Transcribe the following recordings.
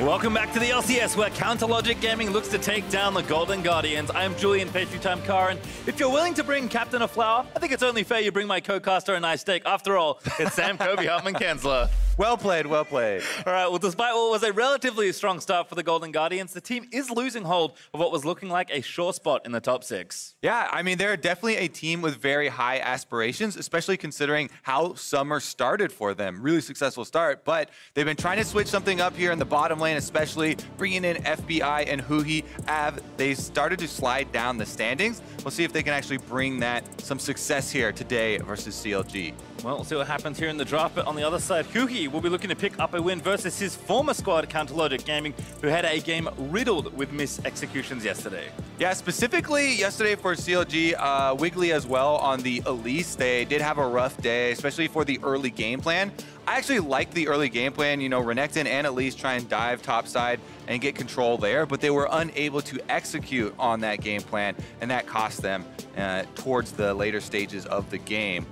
Welcome back to the LCS, where Counter Logic Gaming looks to take down the Golden Guardians. I'm Julian Pastry Time Karan. If you're willing to bring Captain a flower, I think it's only fair you bring my co-caster a nice steak. After all, it's Sam Coby Hartman Kanzler. Well played, well played. All right, well, despite what was a relatively strong start for the Golden Guardians, the team is losing hold of what was looking like a sure spot in the top six. Yeah, I mean, they're definitely a team with very high aspirations, especially considering how summer started for them. Really successful start, but they've been trying to switch something up here in the bottom lane, especially bringing in FBI and Huhi. They started to slide down the standings. We'll see if they can actually bring that some success here today versus CLG. Well, we'll see what happens here in the draft, but on the other side, Huhi will be looking to pick up a win versus his former squad, Counter Logic Gaming, who had a game riddled with mis-executions yesterday. Yeah, specifically yesterday for CLG, Wiggily as well on the Elise. They did have a rough day, especially for the early game plan. I actually like the early game plan. You know, Renekton and Elise try and dive topside and get control there, but they were unable to execute on that game plan, and that cost them towards the later stages of the game.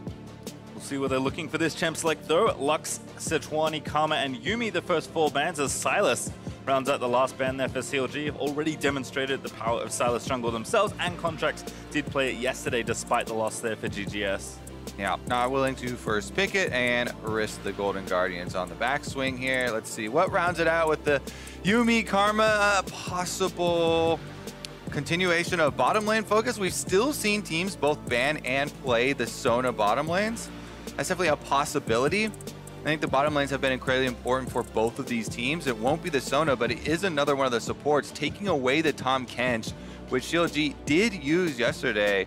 See what they're looking for this champ select though. Lux, Sejuani, Karma, and Yuumi, the first four bans, as Silas rounds out the last ban there for CLG. Have already demonstrated the power of Silas jungle themselves, and Contractz did play it yesterday despite the loss there for GGS. Yeah, not willing to first pick it and risk the Golden Guardians on the backswing here. Let's see what rounds it out with the Yuumi, Karma, possible continuation of bottom lane focus. We've still seen teams both ban and play the Sona bottom lanes. That's definitely a possibility. I think the bottom lanes have been incredibly important for both of these teams. It won't be the Sona, but it is another one of the supports, taking away the Tahm Kench, which CLG did use yesterday.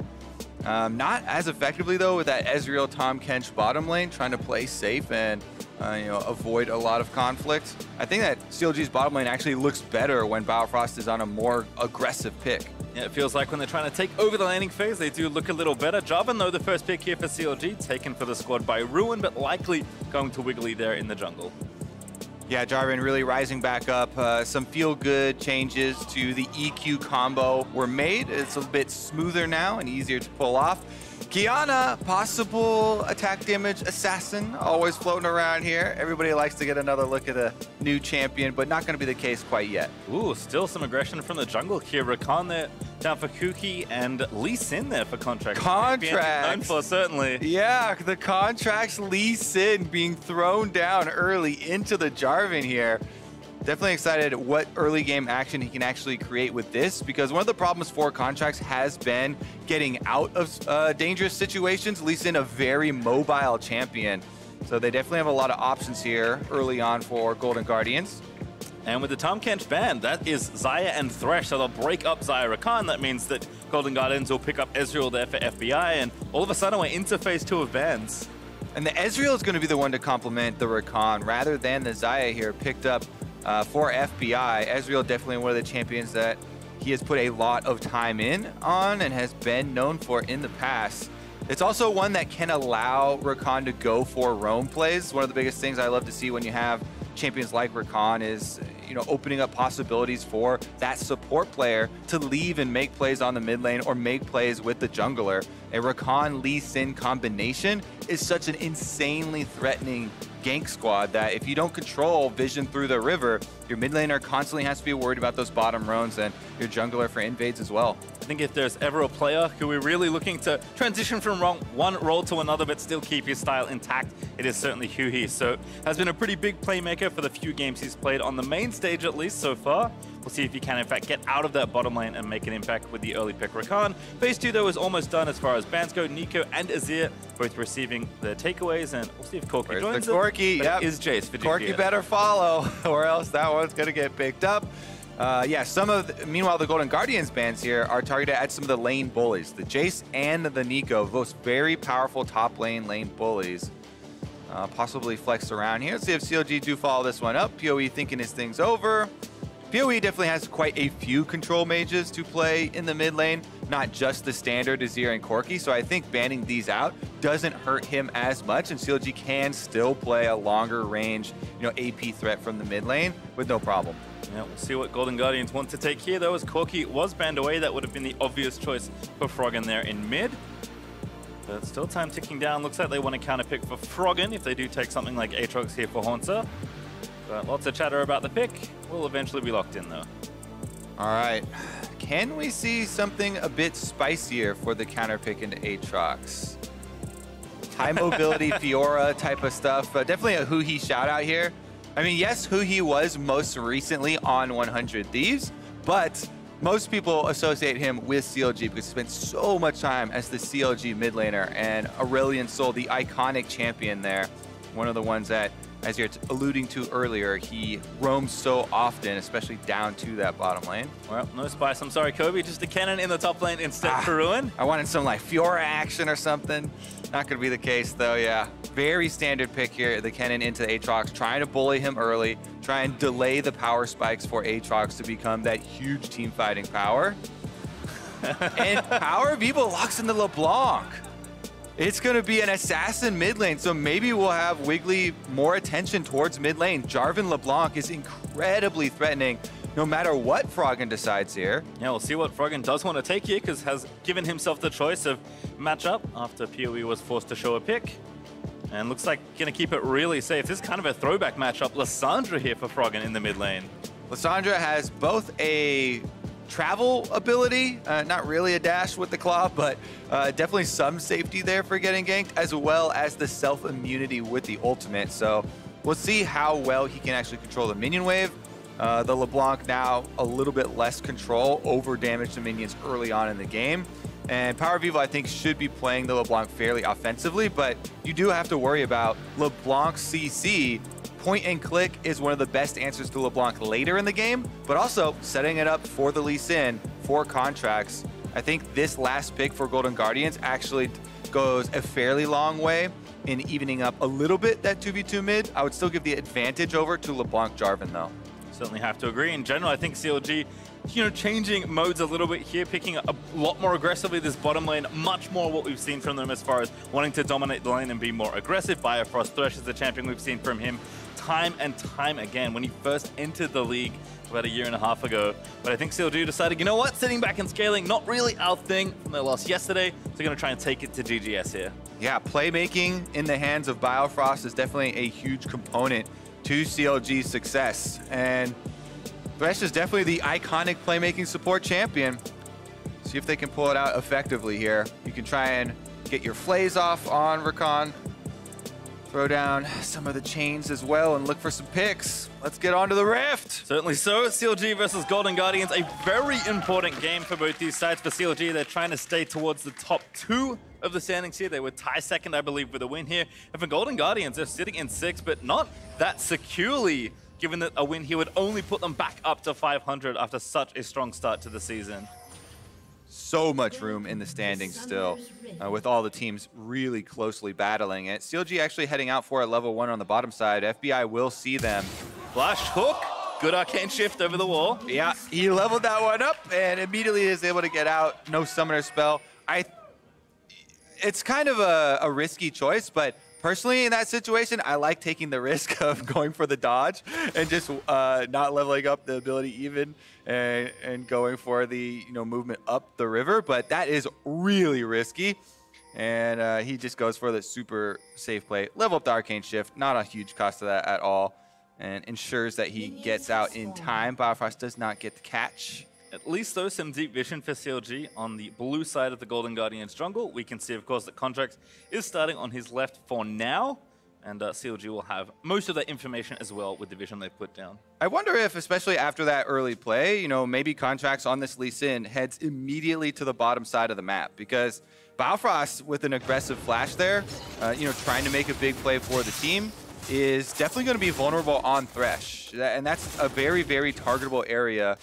Not as effectively, though, with that Ezreal Tahm Kench bottom lane, trying to play safe and you know, avoid a lot of conflict. I think that CLG's bottom lane actually looks better when Biofrost is on a more aggressive pick. Yeah, it feels like when they're trying to take over the landing phase, they do look a little better. Jarvan, though, the first pick here for CLG, taken for the squad by Ruin, but likely going to Wiggily there in the jungle. Yeah, Jarvan really rising back up. Some feel-good changes to the EQ combo were made. It's a bit smoother now and easier to pull off. Kiana, possible attack damage assassin, always floating around here. Everybody likes to get another look at a new champion, but not going to be the case quite yet. Ooh, still some aggression from the jungle here. Rakan there down for Huhi, and Lee Sin there for Contractz. Contractz! Known for, certainly. Yeah, the Contractz Lee Sin being thrown down early into the Jarvan here. Definitely excited what early game action he can actually create with this, because one of the problems for Contractz has been getting out of dangerous situations. Lee Sin, a very mobile champion. So they definitely have a lot of options here early on for Golden Guardians. And with the Tahm Kench ban, that is Xayah and Thresh, so they'll break up Xayah Rakan. That means that Golden Guardians will pick up Ezreal there for FBI, and all of a sudden we're into phase two of bans. And the Ezreal is going to be the one to complement the Rakan rather than the Xayah here picked up for FBI. Ezreal definitely one of the champions that he has put a lot of time on and has been known for in the past. It's also one that can allow Rakan to go for roam plays. One of the biggest things I love to see when you have champions like Rakan is, you know, opening up possibilities for that support player to leave and make plays on the mid lane or make plays with the jungler. A Rakan Lee Sin combination is such an insanely threatening gank squad that if you don't control vision through the river, your mid laner constantly has to be worried about those bottom roams and your jungler for invades as well. I think if there's ever a player who we're really looking to transition from one role to another but still keep his style intact, it is certainly Huhi. So has been a pretty big playmaker for the few games he's played on the main stage, at least so far. We'll see if he can, in fact, get out of that bottom lane and make an impact with the early pick. Rakan, phase two, though, is almost done as far as bans go. Nico and Azir both receiving their takeaways, and we'll see if Corki joins the Corki, yep. Is Jace for Corki GGS. Better follow, or else that one's going to get picked up. Yeah, meanwhile, the Golden Guardians bans here are targeted at some of the lane bullies. The Jace and the Nico, both very powerful top lane bullies. Possibly flex around here. Let's see if CLG do follow this one up. PoE thinking his thing's over. PoE definitely has quite a few control mages to play in the mid lane, not just the standard Azir and Corki, so I think banning these out doesn't hurt him as much, and CLG can still play a longer range, you know, AP threat from the mid lane with no problem. Yeah, we'll see what Golden Guardians want to take here, though, as Corki was banned away. That would have been the obvious choice for Froggen there in mid. But still time ticking down. Looks like they want to counter pick for Froggen if they do take something like Aatrox here for Hauntzer. But lots of chatter about the pick. We'll eventually be locked in, though. All right. Can we see something a bit spicier for the counter pick into Aatrox? High mobility, Fiora type of stuff. Definitely a Huhi shout out here. I mean, yes, Huhi was most recently on 100 Thieves, but most people associate him with CLG because he spent so much time as the CLG mid laner, and Aurelion Sol, the iconic champion there, one of the ones that, as you're alluding to earlier, he roams so often, especially down to that bottom lane. Well, no spice. I'm sorry, Kobe. Just the Kennen in the top lane instead for Ruin. I wanted some like Fiora action or something. Not going to be the case, though, yeah. Very standard pick here, the Kennen into Aatrox, trying to bully him early, try and delay the power spikes for Aatrox to become that huge team fighting power. And Power of Evil locks into LeBlanc. It's going to be an assassin mid lane, so maybe we'll have Wiggily more attention towards mid lane. Jarvan LeBlanc is incredibly threatening no matter what Froggen decides here. Yeah, we'll see what Froggen does want to take here, because has given himself the choice of matchup after PoE was forced to show a pick. And looks like going to keep it really safe. This is kind of a throwback matchup. Lissandra here for Froggen in the mid lane. Lissandra has both a travel ability, not really a dash with the claw, but definitely some safety there for getting ganked, as well as the self-immunity with the ultimate. So we'll see how well he can actually control the minion wave. The LeBlanc now a little bit less control over damage to minions early on in the game. And Power of Evil, I think, should be playing the LeBlanc fairly offensively, but you do have to worry about LeBlanc CC. Point and click is one of the best answers to LeBlanc later in the game, but also setting it up for the Lee Sin for Contractz. I think this last pick for Golden Guardians actually goes a fairly long way in evening up a little bit that 2v2 mid. I would still give the advantage over to LeBlanc Jarvan, though. Certainly have to agree. In general, I think CLG, you know, changing modes a little bit here, picking a lot more aggressively this bottom lane, much more what we've seen from them as far as wanting to dominate the lane and be more aggressive. Biofrost, Thresh is the champion we've seen from him time and time again when he first entered the league about 1.5 years ago. But I think CLG decided, you know what, sitting back and scaling, not really our thing from their loss yesterday, so they're going to try and take it to GGS here. Yeah, playmaking in the hands of Biofrost is definitely a huge component to CLG's success. And Thresh is definitely the iconic playmaking support champion. See if they can pull it out effectively here. You can try and get your flays off on Rakan. Throw down some of the chains as well and look for some picks. Let's get on to the Rift. Certainly so. CLG versus Golden Guardians, a very important game for both these sides. For CLG, they're trying to stay towards the top two of the standings here. They were tied second, I believe, with a win here. And for Golden Guardians, they're sitting in sixth, but not that securely, given that a win here would only put them back up to 500 after such a strong start to the season. So much room in the standings still, with all the teams really closely battling it. CLG actually heading out for a level 1 on the bottom side. FBI will see them. Flash hook, good arcane shift over the wall. Yeah, he leveled that one up and immediately is able to get out. No summoner spell. It's kind of a risky choice, but personally in that situation, I like taking the risk of going for the dodge and just not leveling up the ability even. And going for the movement up the river, but that is really risky. And he just goes for the super safe play, level up the arcane shift, not a huge cost to that at all, and ensures that he gets out in time. Biofrost does not get the catch. At least though, some deep vision for CLG on the blue side of the Golden Guardians jungle. We can see, of course, that Contractz is starting on his left for now. And CLG will have most of that information as well with the vision they've put down. I wonder if, especially after that early play, maybe Contractz on this Lee Sin heads immediately to the bottom side of the map, because Biofrost with an aggressive flash there, trying to make a big play for the team, is definitely going to be vulnerable on Thresh. And that's a very, very targetable area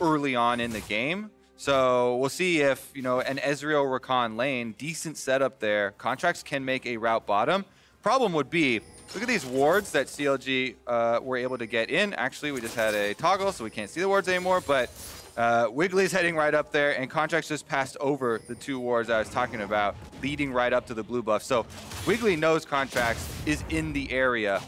early on in the game. So we'll see if, an Ezreal Rakan lane, decent setup there. Contractz can make a route bottom. Problem would be, look at these wards that CLG were able to get in. Actually, we just had a toggle, so we can't see the wards anymore, but Wiggly's heading right up there, and Contractz just passed over the two wards I was talking about, leading right up to the blue buff. So Wiggily knows Contractz is in the area,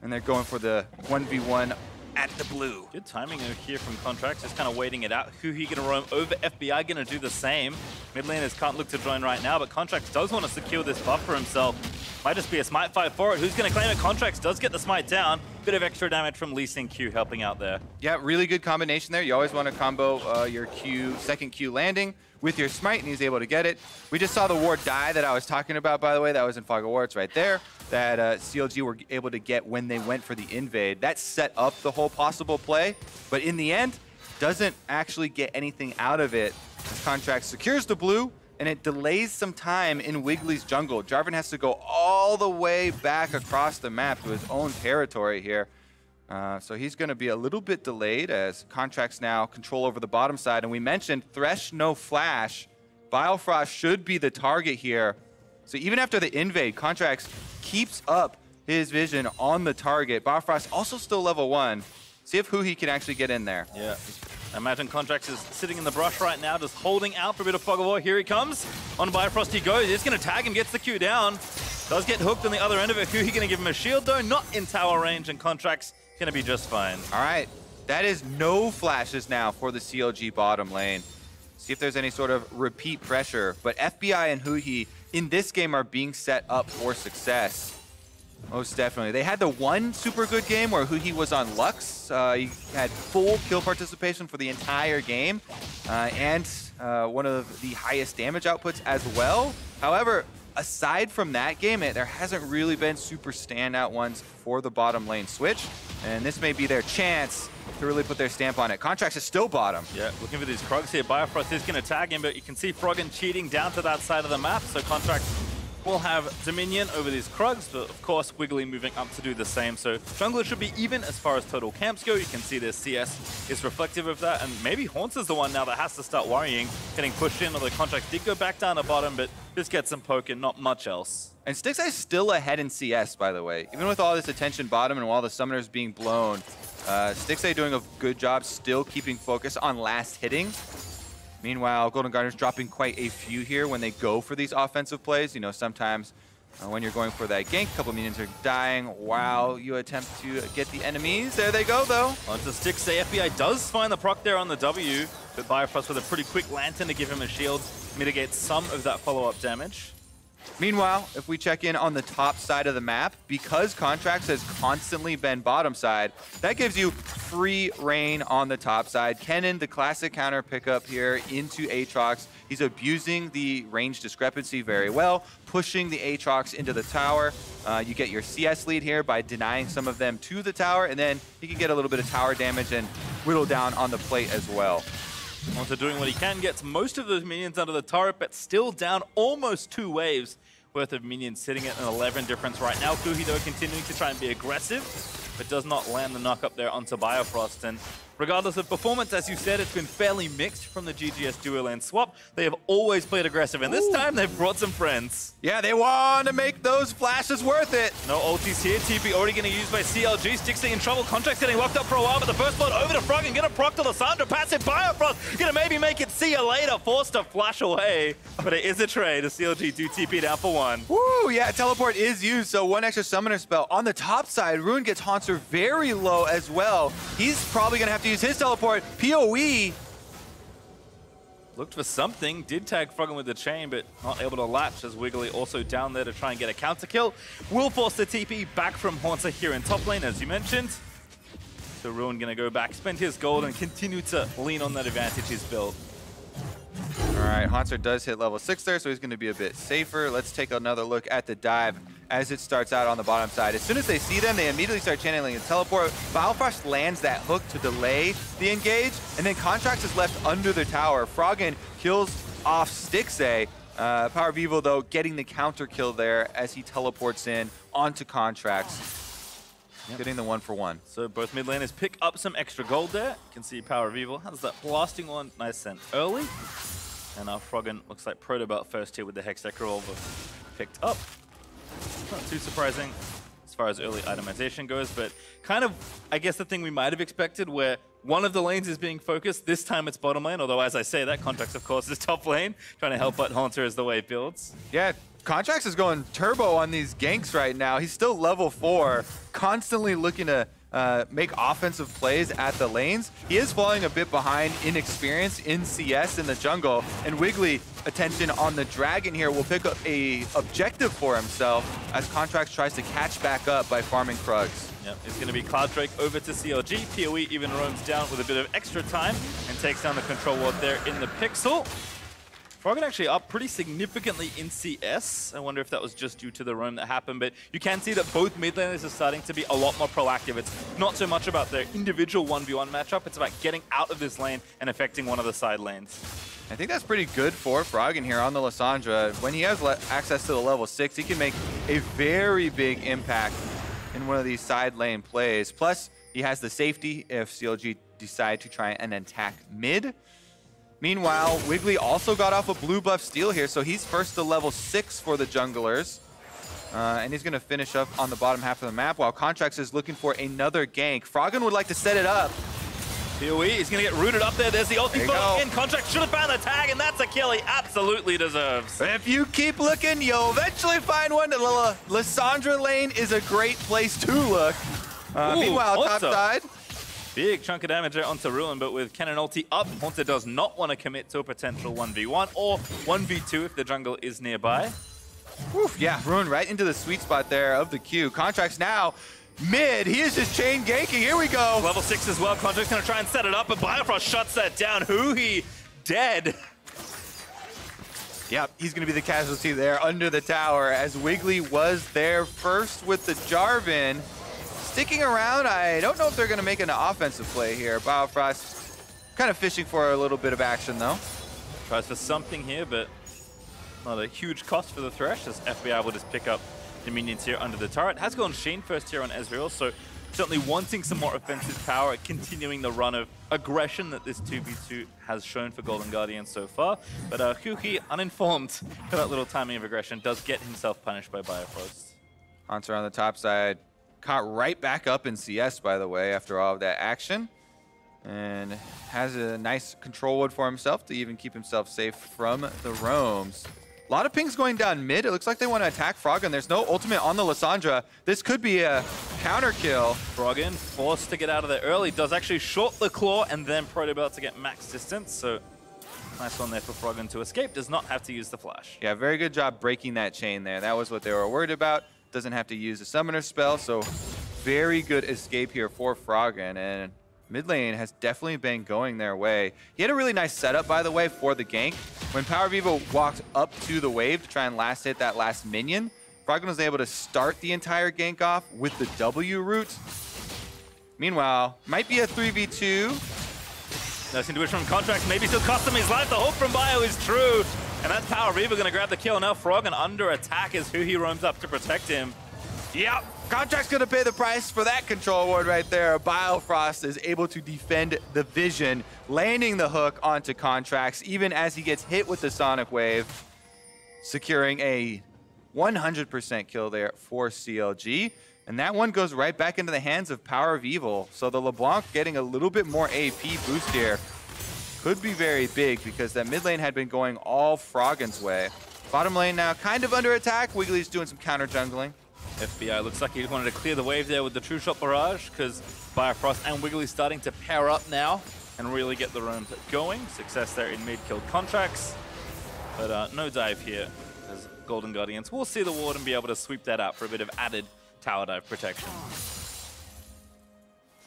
and they're going for the 1v1 at the blue. Good timing over here from Contractz, just kind of waiting it out. Huhi gonna roam over, FBI gonna do the same. Mid laners can't look to join right now, but Contractz does want to secure this buff for himself. Might just be a smite fight for it. Who's going to claim it? Contractz does get the smite down. bit of extra damage from Lee Sin Q helping out there. Yeah, really good combination there. You always want to combo your Q, second Q landing with your smite, and he's able to get it. We just saw the ward die that I was talking about, by the way. That was in Fog of War. It's right there. That CLG were able to get when they went for the invade. That set up the whole possible play, but in the end, doesn't actually get anything out of it. Contractz secures the blue, and it delays some time in Wiggly's jungle. Jarvan has to go all the way back across the map to his own territory here. So he's going to be a little bit delayed as Contractz now control over the bottom side. And we mentioned Thresh, no flash. Biofrost should be the target here. So even after the invade, Contractz keeps up his vision on the target. Biofrost also still level 1. See if Huhi can actually get in there. Yeah. I imagine Contractz is sitting in the brush right now, just holding out for a bit of Fog of War. Here he comes. On Biofrost he goes. He's going to tag him, gets the Q down. Does get hooked on the other end of it. Huhi going to give him a shield, though. Not in tower range, and Contractz going to be just fine. All right. That is no flashes now for the CLG bottom lane. See if there's any sort of repeat pressure. But FBI and Huhi in this game are being set up for success. Most definitely. They had the one super good game where Huhi was on Lux. He had full kill participation for the entire game and one of the highest damage outputs as well. However, aside from that game, there hasn't really been super standout ones for the bottom lane switch. And this may be their chance to really put their stamp on it. Contractz is still bottom. Yeah, looking for these Krogs here. Biofrost is going to tag him, but you can see Froggen cheating down to that side of the map. So Contractz will have dominion over these Krogs, but of course Wiggily moving up to do the same. So jungler should be even as far as total camps go. You can see their CS is reflective of that, and maybe Hauntzer the one now that has to start worrying, getting pushed in. Although Contractz did go back down the bottom, but just get some poke and not much else. And Stixxay is still ahead in CS, by the way. Even with all this attention bottom and all the summoners being blown, Stixxay doing a good job still keeping focus on last hitting. Meanwhile, Golden Guardians dropping quite a few here when they go for these offensive plays. You know, sometimes when you're going for that gank, a couple of minions are dying while you attempt to get the enemies. There they go, though. Onto Stixxay. FBI does find the proc there on the W, but Biofrost with a pretty quick lantern to give him a shield, mitigates some of that follow-up damage. Meanwhile, if we check in on the top side of the map, because Contractz has constantly been bottom side, that gives you free reign on the top side. Kennen, the classic counter pickup here into Aatrox. He's abusing the range discrepancy very well, pushing the Aatrox into the tower. You get your CS lead here by denying some of them to the tower, and then you can get a little bit of tower damage and whittle down on the plate as well. Hauntzer doing what he can, gets most of those minions under the turret, but still down almost 2 waves worth of minions, sitting at an 11 difference right now. Huhi, though, continuing to try and be aggressive, but does not land the knock up there onto Biofrost. And regardless of performance, as you said, it's been fairly mixed from the GGS duo lane swap. They have always played aggressive, and this time they've brought some friends. Yeah, they want to make those flashes worth it. No ultis here. TP already getting used by CLG. Stixxay in trouble. Contractz getting locked up for a while, but the first blood over to Froggen. Gonna proc to Lissandra. Passive Biofrost. Gonna maybe make it see you later. Forced to flash away, but it is a trade. The CLG do TP down for 1. Woo, yeah, teleport is used, so 1 extra summoner spell. On the top side, Ruin gets Hauntzer very low as well. He's probably gonna have to use his teleport. PoE looked for something, did tag Froggen with the chain, but not able to latch as Wiggily also down there to try and get a counter kill. Will force the TP back from Hauntzer here in top lane, as you mentioned. So Ruin gonna go back, spend his gold, and continue to lean on that advantage he's built. All right, Hauntzer does hit level 6 there, so he's gonna be a bit safer. Let's take another look at the dive as it starts out on the bottom side. As soon as they see them, they immediately start channeling and teleport. Biofrost lands that hook to delay the engage, and then Contractz is left under the tower. Froggen kills off Stixxay. Power of Evil, though, getting the counter kill there as he teleports in onto Contractz. Yep. Getting the 1-for-1. So both mid laners pick up some extra gold there. You can see Power of Evil has that blasting one nice and early. And our Froggen looks like Protobelt first here with the Hex Revolver picked up. Not too surprising as far as early itemization goes, but kind of, I guess, the thing we might have expected, where one of the lanes is being focused. This time it's bottom lane, although as I say that, Contractz, of course, is top lane, trying to help out Hauntzer as the wave builds. Yeah, Contractz is going turbo on these ganks right now. He's still level 4, constantly looking to make offensive plays at the lanes. He is falling a bit behind in experience in CS in the jungle, and Wiggily, attention on the dragon here, will pick up an objective for himself as Contractz tries to catch back up by farming Krugs. Yep, it's going to be Cloud Drake over to CLG. PoE even roams down with a bit of extra time and takes down the control ward there in the Pixel. Froggen actually up pretty significantly in CS. I wonder if that was just due to the roam that happened, but you can see that both mid laners are starting to be a lot more proactive. It's not so much about their individual 1v1 matchup, it's about getting out of this lane and affecting one of the side lanes. I think that's pretty good for Froggen here on the Lissandra. When he has access to the level 6, he can make a very big impact in one of these side lane plays. Plus, he has the safety if CLG decide to try and attack mid. Meanwhile, Wiggily also got off a blue buff steal here, so he's first to level 6 for the junglers. And he's going to finish up on the bottom half of the map, while Contractz is looking for another gank. Froggen would like to set it up. PoE is going to get rooted up there. There's the ulti for in. Contractz should have found the tag, and that's a kill he absolutely deserves. If you keep looking, you'll eventually find one. Lissandra lane is a great place to look. Meanwhile, topside. Big chunk of damage there onto Ruin, but with Kennen ulti up, Hauntzer does not want to commit to a potential 1v1 or 1v2 if the jungle is nearby. Oof, yeah, Ruin right into the sweet spot there of the Q. Contractz now mid. He is just chain ganking. Here we go. Level 6 as well. Contractz going to try and set it up, but Biofrost shuts that down. Huhi dead. Yep, he's going to be the casualty there under the tower as Wiggily was there first with the Jarvan. Sticking around, I don't know if they're going to make an offensive play here. Biofrost kind of fishing for a little bit of action, though. Tries for something here, but not a huge cost for the Thresh, as FBI will just pick up the minions here under the turret. Has gone Sheen first here on Ezreal, so certainly wanting some more offensive power, continuing the run of aggression that this 2v2 has shown for Golden Guardians so far. But Huhi, uninformed for that little timing of aggression, does get himself punished by Biofrost. Hauntzer on the top side. Caught right back up in CS, by the way, after all of that action. And has a nice control ward for himself to even keep himself safe from the roams. A lot of pings going down mid. It looks like they want to attack Froggen. There's no ultimate on the Lissandra. This could be a counter kill. Froggen forced to get out of there early. Does actually short the claw and then protobelt to get max distance. So nice one there for Froggen to escape. Does not have to use the flash. Yeah, very good job breaking that chain there. That was what they were worried about. Doesn't have to use a summoner spell, so very good escape here for Froggen, and mid lane has definitely been going their way. He had a really nice setup, by the way, for the gank. When Power of Evil walked up to the wave to try and last hit that last minion, Froggen was able to start the entire gank off with the W root. Meanwhile, might be a 3v2. Nice intuition from Contractz, maybe still costing his life. The hope from Bio is true. And that's Power of Evil going to grab the kill. Now Froggen under attack as Huhi roams up to protect him. Yep, Contractz going to pay the price for that control ward right there. Biofrost is able to defend the vision, landing the hook onto Contractz, even as he gets hit with the Sonic Wave, securing a 100% kill there for CLG. And that one goes right back into the hands of Power of Evil. So the LeBlanc getting a little bit more AP boost here. Could be very big because that mid lane had been going all Froggen's way. Bottom lane now kind of under attack. Wiggly's doing some counter jungling. FBI looks like he wanted to clear the wave there with the True Shot Barrage because Biofrost and Wiggily starting to pair up now and really get the roams going. Success there in mid killed Contractz. But no dive here as Golden Guardians will see the ward and be able to sweep that out for a bit of added tower dive protection.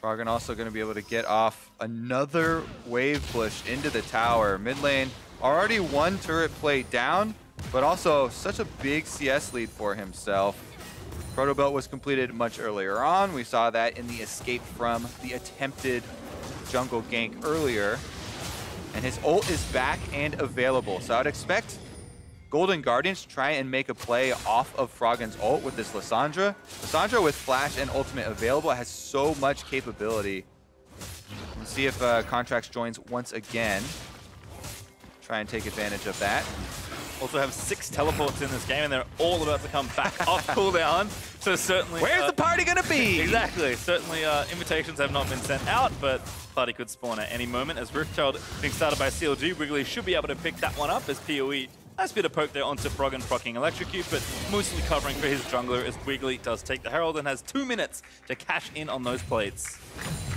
Froggen also going to be able to get off another wave push into the tower. Mid lane already one turret plate down, but also such a big CS lead for himself. Protobelt was completed much earlier on. We saw that in the escape from the attempted jungle gank earlier. And his ult is back and available. So I would expect Golden Guardians to try and make a play off of Froggen's ult with this Lissandra. Lissandra with flash and ultimate available has so much capability. Let's see if Contractz joins once again. Try and take advantage of that. Also have 6 teleports in this game, and they're all about to come back off cooldown. So certainly... Where's the party going to be? Exactly. Certainly invitations have not been sent out, but party could spawn at any moment. As Riftchild being started by CLG, Wiggily should be able to pick that one up as PoE. Nice bit of poke there onto Froggen, procking Electrocute, but mostly covering for his jungler as Wiggily does take the Herald and has 2 minutes to cash in on those plates.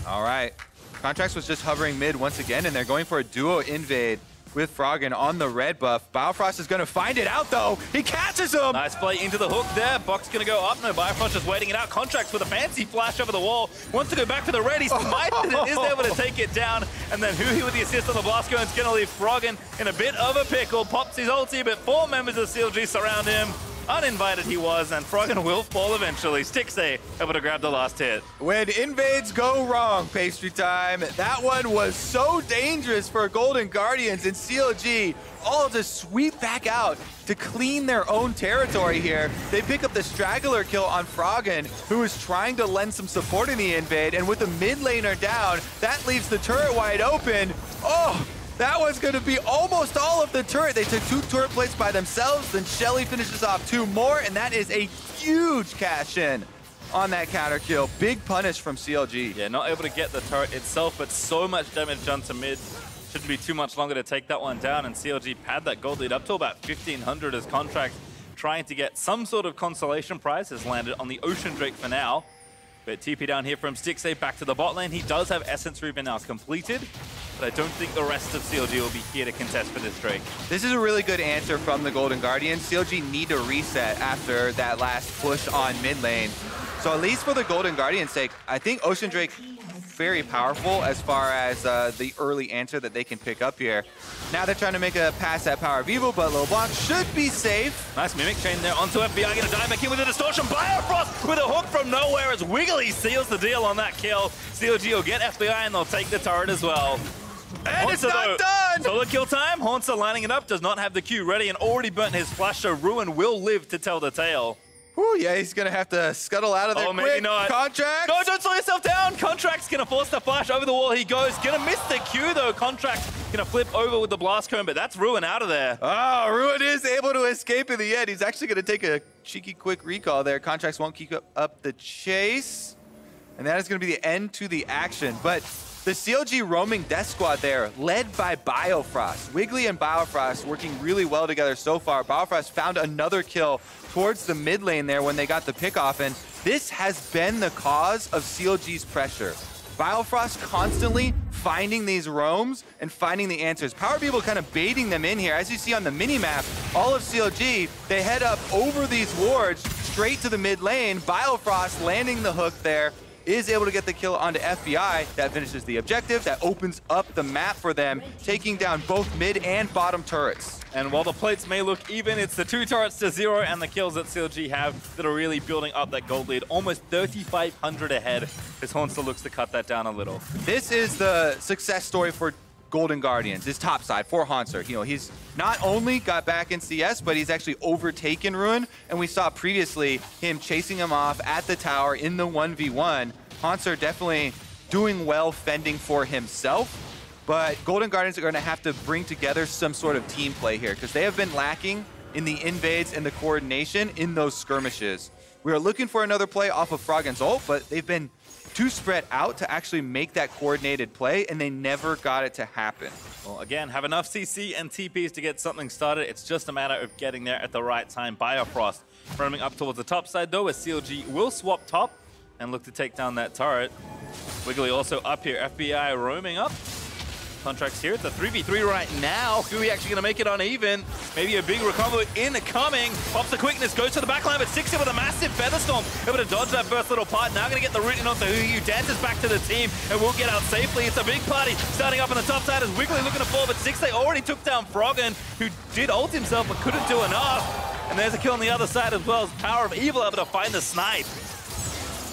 All right. Contractz was just hovering mid once again, and they're going for a duo invade. with Froggen on the red buff. Biofrost is gonna find it out though. He catches him! Nice play into the hook there. Box gonna go up. No, Biofrost just waiting it out. Contractz with a fancy flash over the wall. Wants to go back for the red. He smited it, is able to take it down. And then Huhi with the assist on the blast gun is gonna leave Froggen in a bit of a pickle. Pops his ulti, but four members of CLG surround him. Uninvited he was, and Froggen will fall eventually. Stixxay able to grab the last hit. When invades go wrong, Pastry Time, that one was so dangerous for Golden Guardians and CLG. All just sweep back out to clean their own territory here. They pick up the straggler kill on Froggen, who is trying to lend some support in the invade, and with the mid laner down, that leaves the turret wide open. Oh! That one's going to be almost all of the turret. They took two turret plates by themselves, then Shelly finishes off two more, and that is a huge cash in on that counter kill. Big punish from CLG. Yeah, not able to get the turret itself, but so much damage done to mid. Shouldn't be too much longer to take that one down, and CLG pad that gold lead up to about 1,500 as Contractz trying to get some sort of consolation prize has landed on the Ocean Drake for now. But TP down here from Stixxay back to the bot lane. He does have Essence Ruben now completed, but I don't think the rest of CLG will be here to contest for this Drake. This is a really good answer from the Golden Guardians. CLG need to reset after that last push on mid lane. So at least for the Golden Guardians' sake, I think Ocean Drake very powerful as far as the early answer that they can pick up here. Now they're trying to make a pass at Power of Evil, but LeBlanc should be safe. Nice Mimic Chain there onto FBI, gonna dive back in with a distortion. Biofrost with a hook from nowhere as Wiggily seals the deal on that kill. CLG will get FBI and they'll take the turret as well. And Hauntzer, it's not done! Solo kill time, Hauntzer lining it up, does not have the Q ready and already burnt his flash, so Ruin will live to tell the tale. Ooh, yeah, he's going to have to scuttle out of there quick. Maybe not. Contractz! No, don't slow yourself down! Contractz going to force the flash over the wall. He goes. Going to miss the Q, though. Contractz going to flip over with the blast cone, but that's Ruin out of there. Oh, Ruin is able to escape in the end. He's actually going to take a cheeky quick recall there. Contractz won't keep up the chase. And that is going to be the end to the action. But the CLG roaming death squad there, led by Biofrost. Wiggily and Biofrost working really well together so far. Biofrost found another kill towards the mid lane there when they got the pick off, and this has been the cause of CLG's pressure. Biofrost constantly finding these roams and finding the answers. Power of Evil kind of baiting them in here. As you see on the mini-map, all of CLG, they head up over these wards straight to the mid lane. Biofrost landing the hook there, is able to get the kill onto FBI. That finishes the objective. That opens up the map for them, taking down both mid and bottom turrets. And while the plates may look even, it's the 2 turrets to 0 and the kills that CLG have that are really building up that gold lead. Almost 3,500 ahead as Hauntzer looks to cut that down a little. This is the success story for Golden Guardians, his top side for Hauntzer. You know, he's not only got back in CS, but he's actually overtaken Ruin. And we saw previously him chasing him off at the tower in the 1v1. Hauntzer definitely doing well fending for himself. But Golden Guardians are going to have to bring together some sort of team play here because they have been lacking in the invades and the coordination in those skirmishes. We are looking for another play off of Froggen's ult, but they've been too spread out to actually make that coordinated play, and they never got it to happen. Well, again, have enough CC and TPs to get something started. It's just a matter of getting there at the right time. Biofrost roaming up towards the top side, though, as CLG will swap top and look to take down that turret. Wiggily also up here. FBI roaming up. Contractz here. It's a 3v3 right now. Huhi actually going to make it uneven. Maybe a big recombo incoming. Pops the quickness, goes to the backline, but Stixxay with a massive Featherstorm. Able to dodge that first little part. Now going to get the root in onto Huhi, who dances back to the team and will get out safely. It's a big party starting up on the top side as Wiggily looking to fall, but Stixxay already took down Froggen, who did ult himself but couldn't do enough. And there's a kill on the other side as well as Power of Evil able to find the snipe.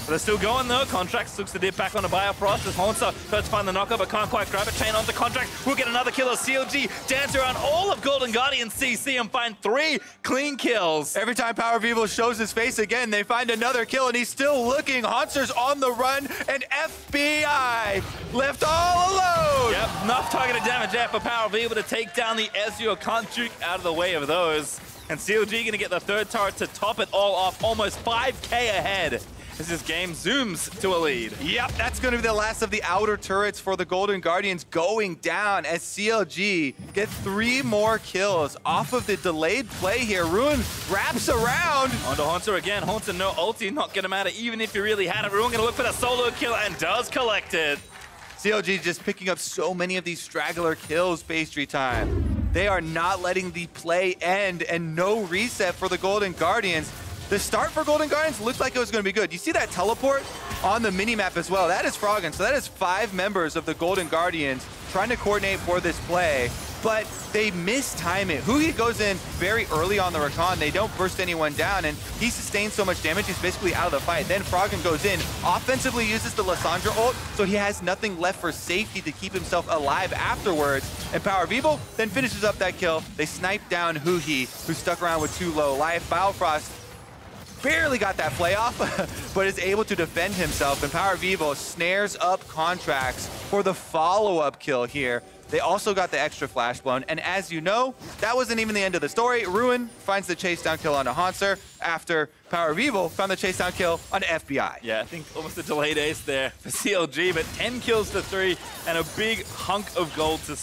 But they're still going though. Contractz looks to dip back on the Biofrost as Hauntzer tries to find the knocker but can't quite grab it. Chain onto Contractz. We'll get another kill as CLG dance around all of Golden Guardians CC and find 3 clean kills. Every time Power of Evil shows his face again, they find another kill and he's still looking. Hauntser's on the run and FBI left all alone. Yep, enough targeted damage there for Power of Evil to take down the Ezreal. Can't juke out of the way of those. And CLG gonna get the 3rd turret to top it all off. Almost 5K ahead. This game zooms to a lead. Yep, that's going to be the last of the outer turrets for the Golden Guardians going down as CLG get 3 more kills off of the delayed play here. Ruin wraps around. Onto Hauntzer again. Hauntzer no ulti, not going to matter even if you really had it. Ruin going to look for the solo kill and does collect it. CLG just picking up so many of these straggler kills pastry time. They are not letting the play end, and no reset for the Golden Guardians. The start for Golden Guardians looked like it was going to be good. You see that teleport on the minimap as well. That is Froggen, so that is 5 members of the Golden Guardians trying to coordinate for this play, but they mistime it. Huhi goes in very early on the Rakan. They don't burst anyone down, and he sustains so much damage, he's basically out of the fight. Then Froggen goes in, offensively uses the Lissandra ult, so he has nothing left for safety to keep himself alive afterwards. And Power of Evil then finishes up that kill. They snipe down Huhi, who stuck around with 2 low life. Biofrost barely got that play off, but is able to defend himself. And Power of Evil snares up Contractz for the follow-up kill here. They also got the extra flash blown. And as you know, that wasn't even the end of the story. Ruin finds the chase down kill on a Hauntzer after Power of Evil found the chase down kill on FBI. Yeah, I think almost a delayed ace there for CLG, but 10 kills to 3 and a big hunk of gold to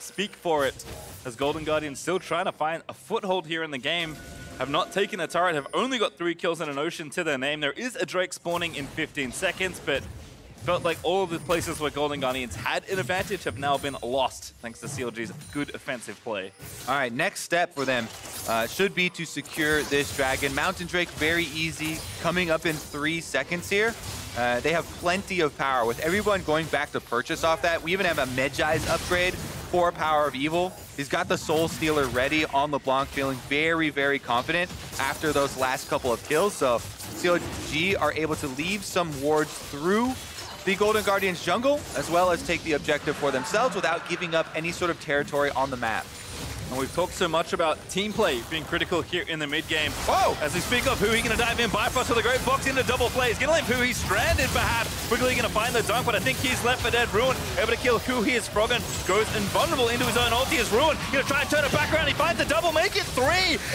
speak for it, as Golden Guardians still trying to find a foothold here in the game. Have not taken the turret, have only got 3 kills and an ocean to their name. There is a Drake spawning in 15 seconds, but felt like all of the places where Golden Guardians had an advantage have now been lost, thanks to CLG's good offensive play. All right, next step for them should be to secure this dragon. Mountain Drake, very easy, coming up in 3 seconds here. They have plenty of power. With everyone going back to purchase off that, we even have a Medjai's upgrade for Power of Evil. He's got the Soul Stealer ready on LeBlanc, feeling very, very confident after those last couple of kills. So CLG are able to leave some wards through the Golden Guardians jungle, as well as take the objective for themselves without giving up any sort of territory on the map. And we've talked so much about team play being critical here in the mid-game. Whoa! As we speak of Huhi, gonna dive in, Bifrost with a great box into double play. He's gonna leave Huhi stranded, perhaps. Wiggily gonna find the dunk, but I think he's left for dead. Ruin able to kill Huhi as Froggen goes invulnerable into his own ulti as Ruin gonna try and turn it back around. He finds the double, make it 3!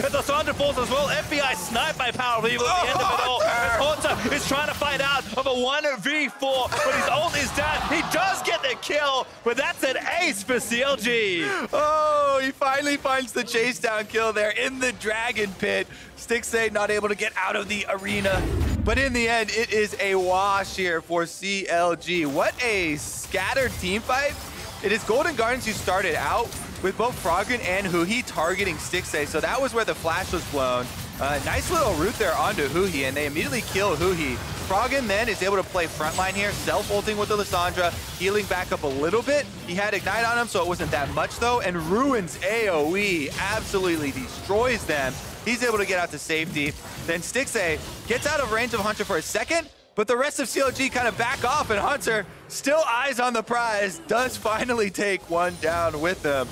As Lissandra falls as well. FBI sniped by Power of Evil at the end of it all. As Hauntzer is trying to fight out of a 1v4, but his ult is down. He does get the kill, but that's an ace for CLG. Oh, he finally finds the chase down kill there in the dragon pit. Stixxay not able to get out of the arena. But in the end, it is a wash here for CLG. What a scattered team fight. It is Golden Guardians who started out with both Froggen and Huhi targeting Stixxay. So that was where the flash was blown. Nice little route there onto Huhi, and they immediately kill Huhi. Froggen then is able to play frontline here, self-ulting with the Lissandra, healing back up a little bit. He had Ignite on him, so it wasn't that much though, and Ruin's AoE absolutely destroys them. He's able to get out to safety. Then Stixxay gets out of range of Hauntzer for a second, but the rest of CLG kind of back off, and Hauntzer, still eyes on the prize, does finally take one down with him.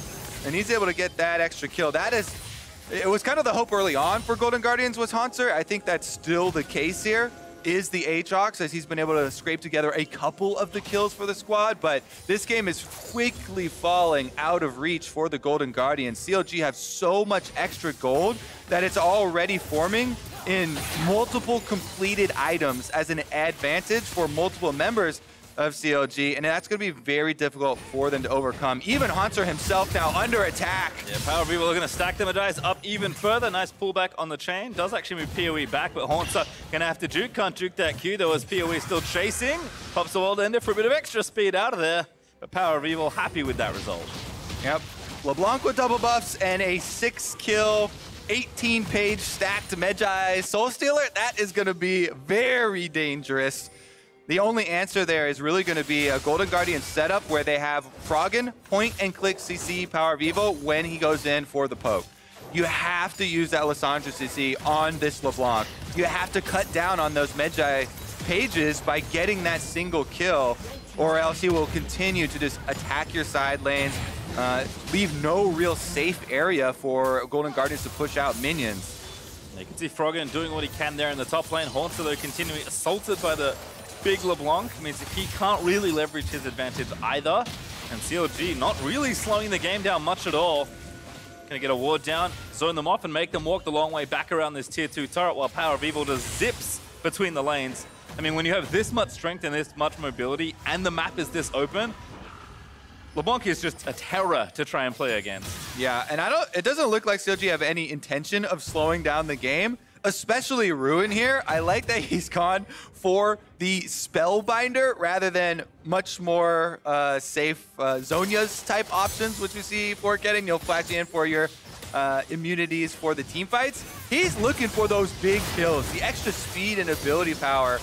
And he's able to get that extra kill. That is, it was kind of the hope early on for Golden Guardians was Hauntzer. I think that's still the case here. Is the Aatrox, as he's been able to scrape together a couple of the kills for the squad, but this game is quickly falling out of reach for the Golden Guardians. CLG have so much extra gold that it's already forming in multiple completed items as an advantage for multiple members of CLG, and that's going to be very difficult for them to overcome. Even Hauntzer himself now under attack. Yeah, Power of Evil are going to stack the Medjai's up even further. Nice pullback on the chain. Does actually move PoE back, but Hauntzer going to have to juke. Can't juke that Q, though, as PoE still chasing. Pops the world ender for a bit of extra speed out of there. But Power of Evil happy with that result. Yep. LeBlanc with double buffs and a 6-kill. 18-page stacked Medjai Soul Stealer. That is going to be very dangerous. The only answer there is really going to be a Golden Guardian setup where they have Froggen point-and-click CC Power of Evil when he goes in for the poke. You have to use that Lissandra CC on this LeBlanc. You have to cut down on those Medjai pages by getting that single kill, or else he will continue to just attack your side lanes, leave no real safe area for Golden Guardians to push out minions. You can see Froggen doing what he can there in the top lane. Hauntzer, though, continuing assaulted by the big LeBlanc, means that he can't really leverage his advantage either. And CLG not really slowing the game down much at all. Gonna get a ward down, zone them off, and make them walk the long way back around this tier 2 turret, while Power of Evil just zips between the lanes. I mean, when you have this much strength and this much mobility, and the map is this open, LeBlanc is just a terror to try and play against. Yeah, and it doesn't look like CLG have any intention of slowing down the game. especially Ruin here. I like that he's gone for the Spellbinder rather than much more safe Zonya's type options, which we see for Kennen. You'll flash in for your immunities for the team fights. He's looking for those big kills. The extra speed and ability power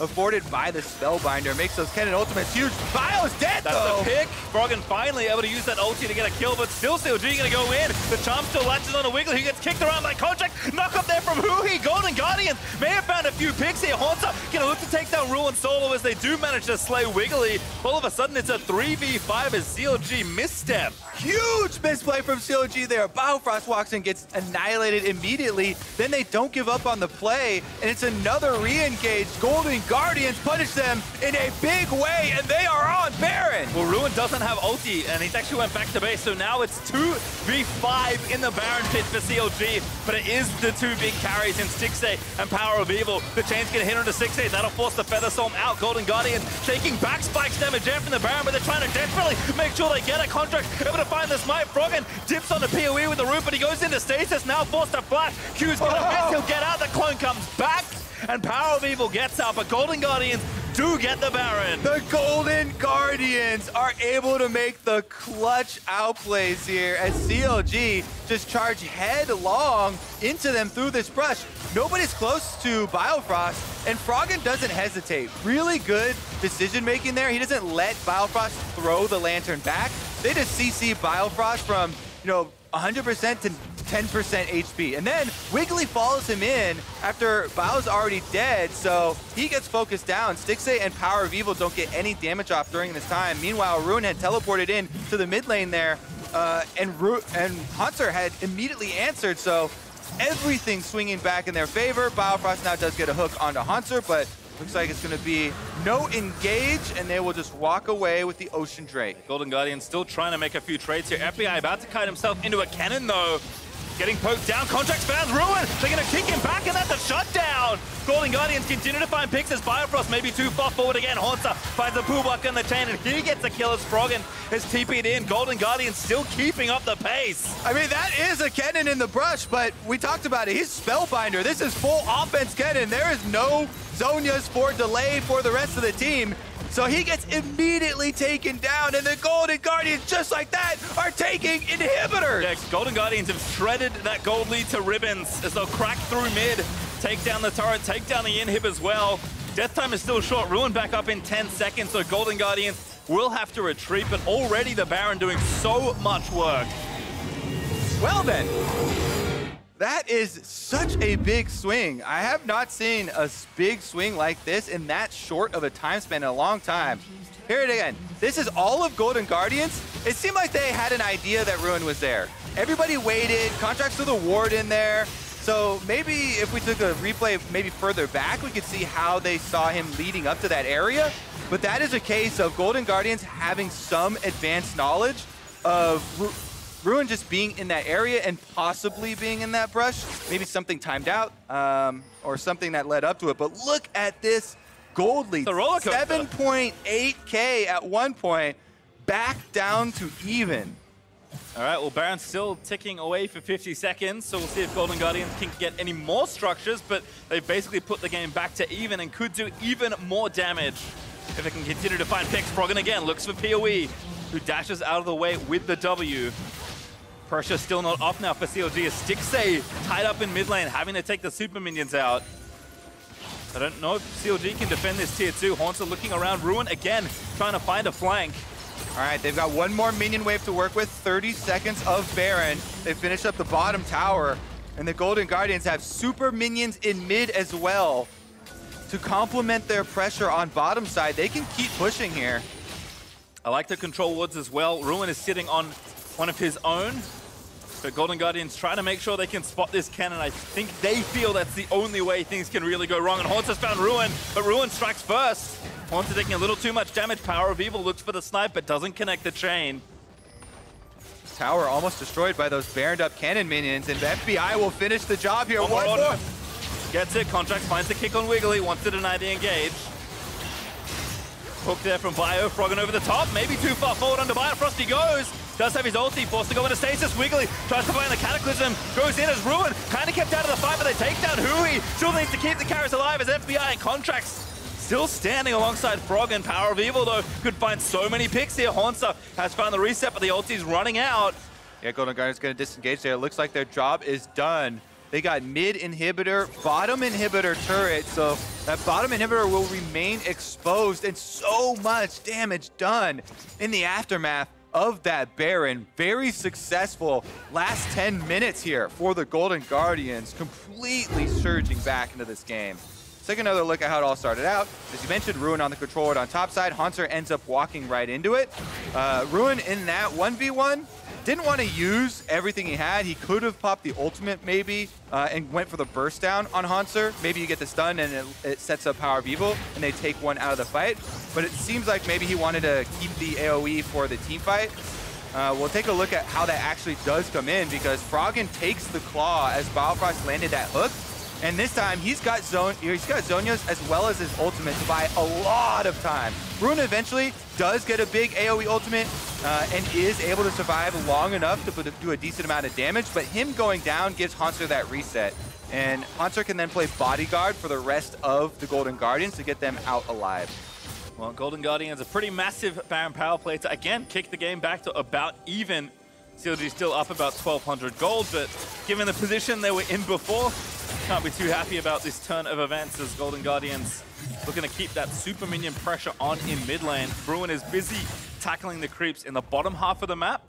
afforded by the Spellbinder makes those Kennen ultimates huge. Bio's dead, though! That's the pick. Froggen finally able to use that ulti to get a kill, but still G gonna go in. The Charm still latches on a Wiggily. He gets kicked around by Contractz. Knock up there from Huhi. Golden Guardians may have found a few picks here. Hauntzer gonna look to take down Ruin solo as they do manage to slay Wiggily. All of a sudden, it's a 3v5 as CLG misstep. Huge misplay from CLG there. Biofrost walks in, gets annihilated immediately. Then they don't give up on the play, and it's another re-engage. Golden Guardians punish them in a big way, and they are on Baron. Well, Ruin doesn't have ulti, and he's actually went back to base, so now it's 2v5 in the Baron pit for CLG, but it is the two big carries in Stixxay and Power of Evil. The chain's gonna hit onto Stixxay. That'll force the Feather Storm out. Golden Guardians taking back spikes damage in from the Baron, but they're trying to desperately make sure they get a Contractz. Able to find the Smite. Froggen dips on the PoE with the Root, but he goes into Stasis, now forced to flash. Q's gonna miss, he'll get out, the clone comes back, and Power of Evil gets out, but Golden Guardians do get the Baron. The Golden Guardians are able to make the clutch outplays here as CLG just charge headlong into them through this brush. Nobody's close to Biofrost, and Froggen doesn't hesitate. Really good decision-making there. He doesn't let Biofrost throw the Lantern back. They just CC Biofrost from, 100% to 10% HP. And then Wiggily follows him in after Bao's already dead, so he gets focused down. Stixxay and Power of Evil don't get any damage off during this time. Meanwhile, Ruin had teleported in to the mid lane there, and Hauntzer had immediately answered, so everything swinging back in their favor. Biofrost now does get a hook onto Hauntzer, but looks like it's going to be no engage, and they will just walk away with the Ocean Drake. Golden Guardian still trying to make a few trades here. FBI about to kite himself into a Kennen, though. Getting poked down. Contractz found Ruin. They're going to kick him back, and that's a shutdown. Golden Guardians continue to find picks as Biofrost may be too far forward again. Hauntzer finds a Pullbuck on the chain, and he gets a kill as Froggen has TP'd in. Golden Guardians still keeping up the pace. I mean, that is a Kennen in the brush, but we talked about it. He's Spellbinder. This is full offense Kennen. There is no Zonya's for delay for the rest of the team. So he gets immediately taken down, and the Golden Guardians, just like that, are taking inhibitors! Yeah, Golden Guardians have shredded that gold lead to ribbons as they'll crack through mid, take down the turret, take down the inhib as well. Death time is still short. Ruin back up in 10 seconds, so Golden Guardians will have to retreat, but already the Baron doing so much work. Well then, that is such a big swing. I have not seen a big swing like this in that short of a time span in a long time. Here it again. This is all of Golden Guardians. It seemed like they had an idea that Ruin was there. Everybody waited. Contractz to the ward in there. So maybe if we took a replay maybe further back, we could see how they saw him leading up to that area. But that is a case of Golden Guardians having some advanced knowledge of Ruin just being in that area and possibly being in that brush. Maybe something timed out or something that led up to it. But look at this gold lead. 7.8K at one point, back down to even. All right, well, Baron's still ticking away for 50 seconds, so we'll see if Golden Guardians can get any more structures, but they've basically put the game back to even and could do even more damage if they can continue to find picks. Froggen again looks for PoE, who dashes out of the way with the W. Pressure still not off now for CLG as Stixxay tied up in mid lane, having to take the super minions out. I don't know if CLG can defend this tier 2. Hauntzer looking around. Ruin again trying to find a flank. All right, they've got one more minion wave to work with. 30 seconds of Baron. They finish up the bottom tower, and the Golden Guardians have super minions in mid as well. To complement their pressure on bottom side, they can keep pushing here. I like the control wards as well. Ruin is sitting on one of his own. But Golden Guardians trying to make sure they can spot this Kennen. I think they feel that's the only way things can really go wrong. And Hauntzer's found Ruin, but Ruin strikes first. Hauntzer taking a little too much damage. Power of Evil looks for the snipe, but doesn't connect the chain. Tower almost destroyed by those baroned up Kennen minions, and the FBI will finish the job here. One more. Gets it. Contractz finds the kick on Wiggily, wants to deny the engage. Hook there from Bio, Froggen over the top, maybe too far forward under Biofrost, he goes! Does have his ulti, forced to go into stasis, Wiggily tries to find the Cataclysm, goes in as Ruin, kind of kept out of the fight, but they take down Huhi, still needs to keep the carries alive as FBI and Contractz still standing alongside Froggen. Power of Evil though, could find so many picks here. Hauntzer has found the reset, but the ulti's running out. Yeah, Golden Guardians going to disengage there, it looks like their job is done. They got mid inhibitor, bottom inhibitor turret, so that bottom inhibitor will remain exposed and so much damage done in the aftermath of that Baron. Very successful last 10 minutes here for the Golden Guardians, completely surging back into this game. Let's take another look at how it all started out. As you mentioned, Ruin on the control ward on top side. Hauntzer ends up walking right into it. Ruin in that 1v1. Didn't want to use everything he had. He could have popped the ultimate maybe and went for the burst down on Hauntzer. Maybe you get the stun and it sets up Power of Evil and they take one out of the fight. But it seems like maybe he wanted to keep the AoE for the team fight. We'll take a look at how that actually does come in because Froggen takes the claw as Biofrost landed that hook. And this time he's got Zonya's as well as his ultimate to buy a lot of time. Ruin eventually does get a big AoE ultimate and is able to survive long enough to do a decent amount of damage, but him going down gives Hauntzer that reset. And Hauntzer can then play bodyguard for the rest of the Golden Guardians to get them out alive. Well, Golden Guardians, a pretty massive Baron power play to again kick the game back to about even. CLG still up about 1,200 gold, but given the position they were in before, can't be too happy about this turn of events as Golden Guardians looking to keep that super minion pressure on in mid lane. Bruin is busy tackling the creeps in the bottom half of the map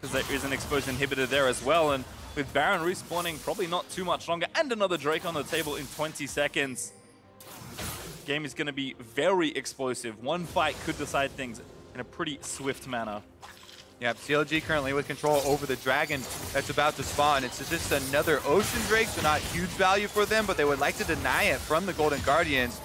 because there is an exposed inhibitor there as well. And with Baron respawning probably not too much longer and another Drake on the table in 20 seconds, game is going to be very explosive. One fight could decide things in a pretty swift manner. Yep, CLG currently with control over the dragon that's about to spawn. It's just another Ocean Drake, so not huge value for them, but they would like to deny it from the Golden Guardians.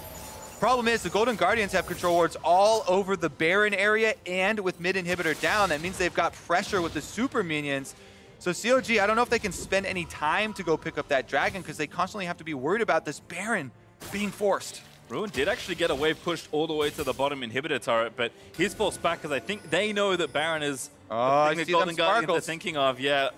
Problem is, the Golden Guardians have control wards all over the Baron area and with mid-inhibitor down. That means they've got pressure with the super minions. So CLG, I don't know if they can spend any time to go pick up that dragon because they constantly have to be worried about this Baron being forced. Ruin did actually get a wave pushed all the way to the bottom inhibitor turret, but he's forced back because I think they know that Baron is the thing that Golden Guardians are thinking of. Yeah,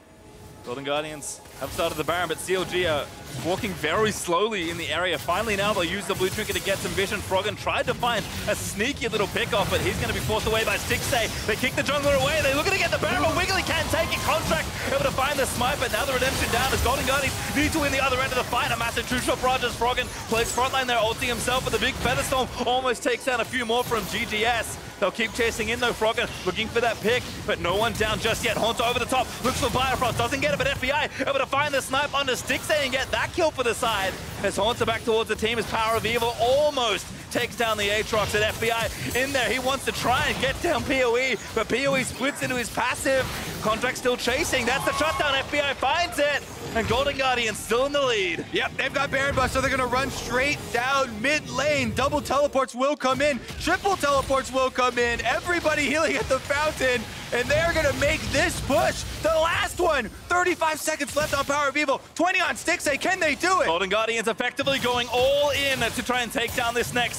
Golden Guardians have started the Baron, but CLG are walking very slowly in the area. Finally now they'll use the blue trinket to get some vision. Froggen tried to find a sneaky little pickoff, but he's going to be forced away by Stixxay. They kick the jungler away. They're looking to get the Baron, but Wiggily can't take it. Contractz able to find the smite, but now the redemption down as Golden Guardians need to win the other end of the fight. A massive true shot barrage as Froggen plays frontline there, ulting himself, but the big Featherstorm almost takes down a few more from GGS. They'll keep chasing in though, Froggen looking for that pick, but no one down just yet. Hauntzer over the top, looks for Biofrost, doesn't get it, but FBI able to find the snipe onto Stixxay and get that kill for the side. As Hauntzer back towards the team, as Power of Evil almost takes down the Aatrox at FBI in there. He wants to try and get down PoE, but PoE splits into his passive. Contractz still chasing, that's the shutdown, FBI finds it, and Golden Guardians still in the lead. Yep, they've got Baron Bus, so they're gonna run straight down mid lane. Double teleports will come in, triple teleports will come in, everybody healing at the fountain, and they're gonna make this push. The last one, 35 seconds left on Power of Evil, 20 on Stixxay, can they do it? Golden Guardians effectively going all in to try and take down this Nexus.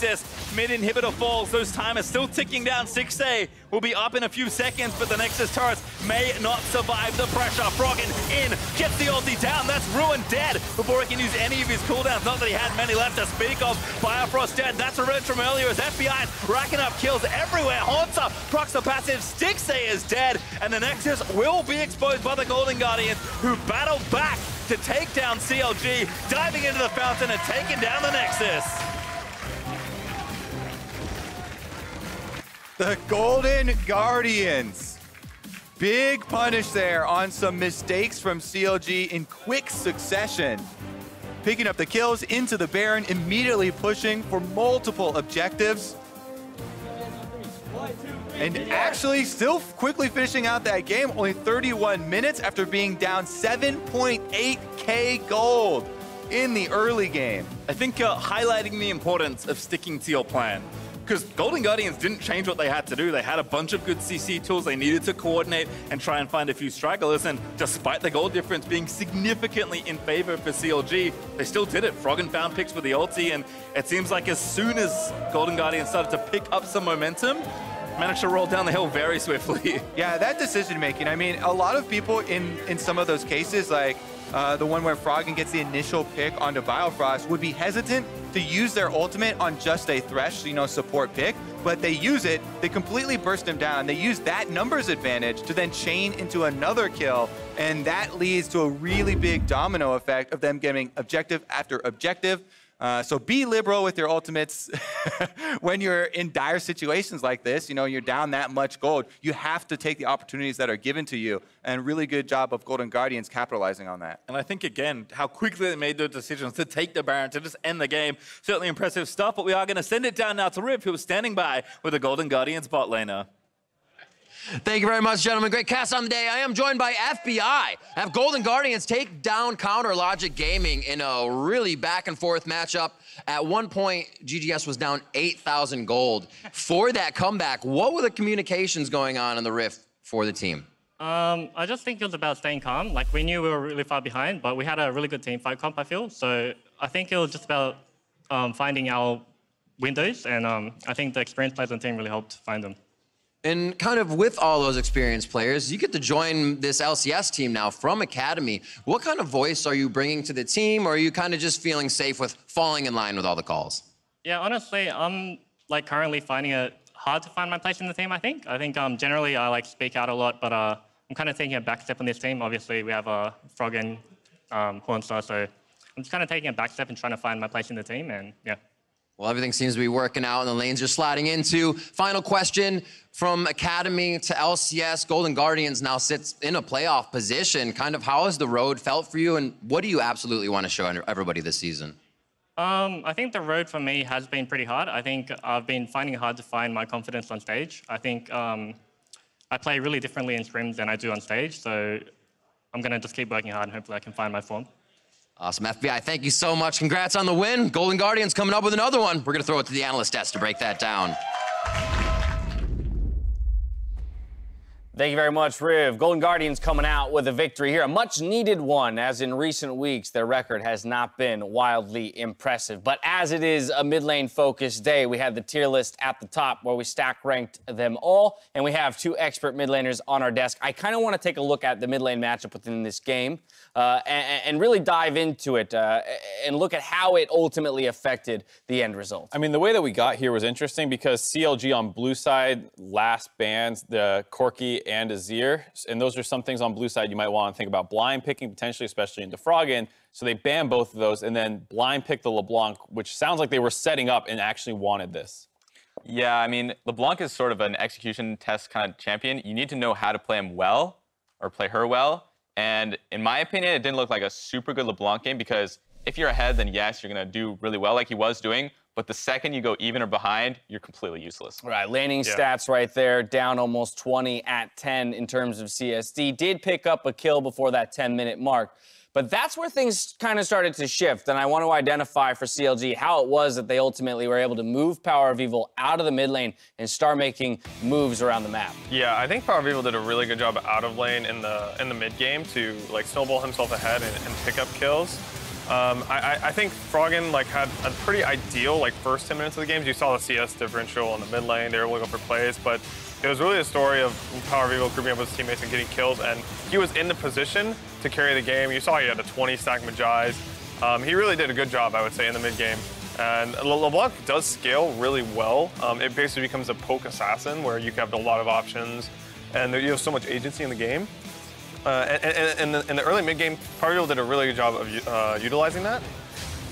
Mid-inhibitor falls, those timers still ticking down. Stixxay will be up in a few seconds, but the Nexus turrets may not survive the pressure. Froggen in, gets the ulti down, that's Ruin dead before he can use any of his cooldowns, not that he had many left to speak of. Biofrost dead, that's a red from earlier as FBI racking up kills everywhere. Hauntzer procs the passive, Stixxay is dead, and the Nexus will be exposed by the Golden Guardians, who battle back to take down CLG, diving into the fountain and taking down the Nexus. The Golden Guardians. Big punish there on some mistakes from CLG in quick succession. Picking up the kills into the Baron, immediately pushing for multiple objectives. And actually still quickly finishing out that game, only 31 minutes after being down 7.8k gold in the early game. I think highlighting the importance of sticking to your plan. because Golden Guardians didn't change what they had to do. They had a bunch of good CC tools. They needed to coordinate and try and find a few stragglers. And despite the goal difference being significantly in favor for CLG, they still did it. Froggen found picks with the ulti, and it seems like as soon as Golden Guardians started to pick up some momentum, managed to roll down the hill very swiftly. Yeah, that decision-making. I mean, a lot of people in some of those cases, like the one where Froggen gets the initial pick onto Biofrost, would be hesitant to use their ultimate on just a Thresh, you know, support pick, but they use it, they completely burst him down. They use that numbers advantage to then chain into another kill, and that leads to a really big domino effect of them getting objective after objective. So be liberal with your ultimates when you're in dire situations like this. You know, you're down that much gold. You have to take the opportunities that are given to you, and really good job of Golden Guardians capitalizing on that. And I think, again, how quickly they made those decisions to take the Baron, to just end the game. Certainly impressive stuff, but we are going to send it down now to Rip, who was standing by with the Golden Guardians bot laner. Thank you very much, gentlemen. Great cast on the day. I am joined by FBI. Have Golden Guardians take down Counter Logic Gaming in a really back-and-forth matchup. At one point, GGS was down 8,000 gold. For that comeback, what were the communications going on in the Rift for the team? I just think it was about staying calm. Like, we knew we were really far behind, but we had a really good team fight comp, I feel. So I think it was just about finding our windows, and I think the experienced players on the team really helped find them. And kind of with all those experienced players, you get to join this LCS team now from Academy. What kind of voice are you bringing to the team, or are you kind of just feeling safe with falling in line with all the calls? Yeah, honestly, I'm like currently finding it hard to find my place in the team, I think. Generally I like speak out a lot, but I'm kind of taking a back step on this team. Obviously, we have Froggen, Hauntzer, so I'm just kind of taking a back step and trying to find my place in the team, and yeah. Well, everything seems to be working out and the lanes you're sliding into. Final question, from Academy to LCS, Golden Guardians now sits in a playoff position. Kind of how has the road felt for you, and what do you absolutely want to show everybody this season? I think the road for me has been pretty hard. I think I've been finding it hard to find my confidence on stage. I think I play really differently in scrims than I do on stage, so I'm going to just keep working hard and hopefully I can find my form. Awesome, FBI, thank you so much. Congrats on the win. Golden Guardians coming up with another one. We're gonna throw it to the analyst desk to break that down. Thank you very much, Riv. Golden Guardians coming out with a victory here, a much needed one, as in recent weeks, their record has not been wildly impressive. But as it is a mid lane focused day, we have the tier list at the top where we stack ranked them all. And we have two expert mid laners on our desk. I kind of want to take a look at the mid lane matchup within this game and really dive into it and look at how it ultimately affected the end result. I mean, the way that we got here was interesting because CLG on blue side last bans the Corki and Azir, and those are some things on blue side you might want to think about blind picking, potentially, especially into Froggen. So they banned both of those and then blind picked the LeBlanc, which sounds like they were setting up and actually wanted this. Yeah, I mean, LeBlanc is sort of an execution test kind of champion. You need to know how to play him well, or play her well, and in my opinion, it didn't look like a super good LeBlanc game, because if you're ahead, then yes, you're going to do really well like he was doing. But the second you go even or behind, you're completely useless. Right, laning stats right there, down almost 20 at 10 in terms of CSD. Did pick up a kill before that 10-minute mark. But that's where things kind of started to shift, and I want to identify for CLG how it was that they ultimately were able to move Power of Evil out of the mid lane and start making moves around the map. Yeah, I think Power of Evil did a really good job out of lane in the mid game to like snowball himself ahead and pick up kills. I think Froggen like had a pretty ideal like first 10 minutes of the games. You saw the CS differential in the mid lane. They were looking for plays, but it was really a story of Power of Evil grouping up with his teammates and getting kills. And he was in the position to carry the game. You saw he had a 20-stack Magi's. He really did a good job, I would say, in the mid game. And LeBlanc does scale really well. It basically becomes a poke assassin where you have a lot of options, and you have so much agency in the game. In the early mid-game, Power of Evil did a really good job of utilizing that.